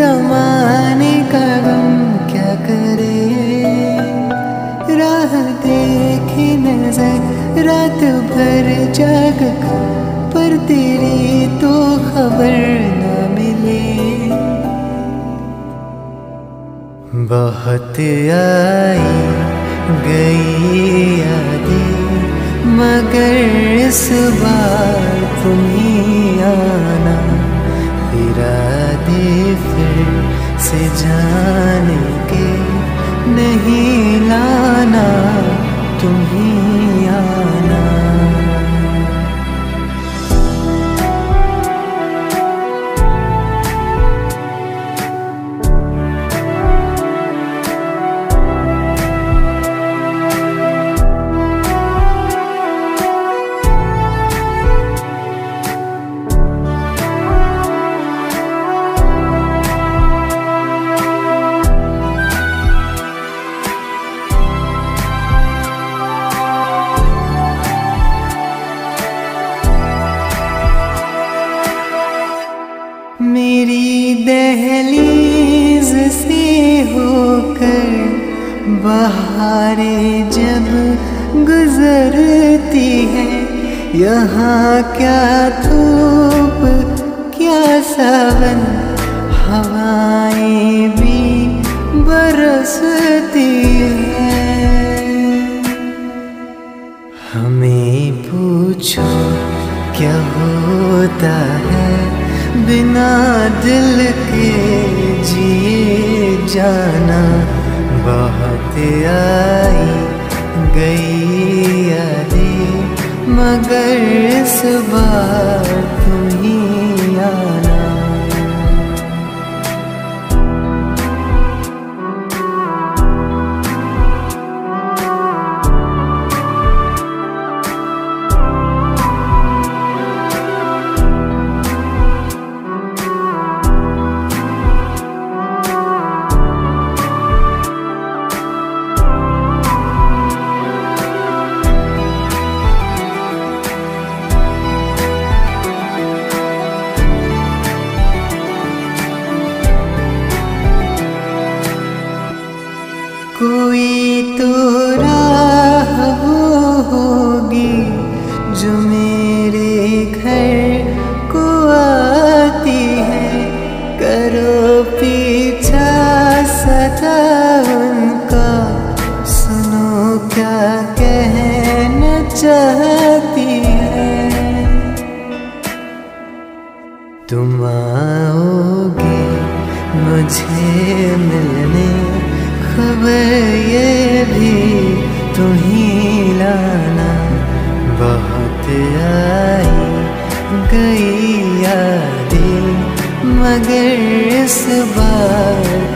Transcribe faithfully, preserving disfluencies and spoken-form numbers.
जमाने का गम क्या करे, राह देखी नजर रात भर जाग कर, पर तेरी तो खबर न मिले। बहुत आई गई यादें मगर इस बार तुम ही आना, इरादे फिर से जाने के नहीं लाना, तुम ही आना। मेरी दहलीज से होकर बहारें जब गुजरती है, यहाँ क्या धूप क्या सावन, हवाएं भी बरसती हैं। हमें पूछो क्या होता है, बिना दिल के जिए जाना। बहुत आई गई यादें मगर इस बार तुम ही आना। कोई तो राह वो होगी जो मेरे घर को आती है, करो पीछा सदा उनका, सुनो क्या कहना चाहती है। तुम आओगे मुझे मिलने, खबर ये भी तुम ही लाना। बहुत आई गई यादें मगर इस बार